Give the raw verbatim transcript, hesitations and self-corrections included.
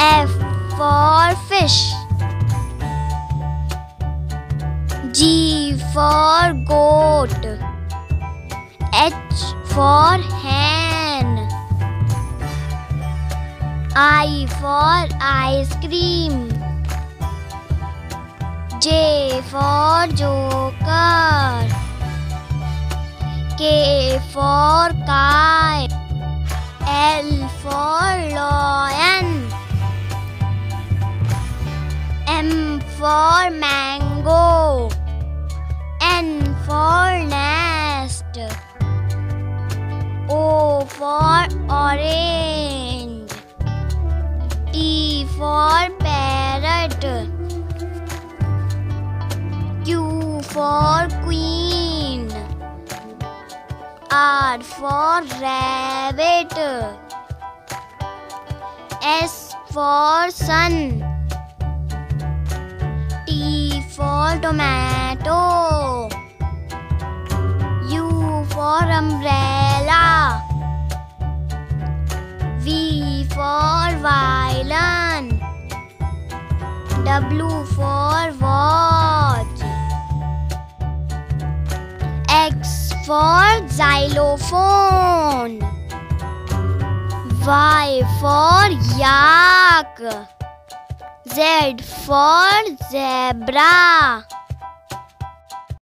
F for fish, G for goat, H for hen, I for ice cream, J for joker, K for kite, L for lion, M for mango, N for nest, O for orange, P for parrot, Q for queen, R for rabbit, S for sun, T for tomato, U for umbrella, V for violin, W for watch, X for xylophone, Y for yak, Z for zebra.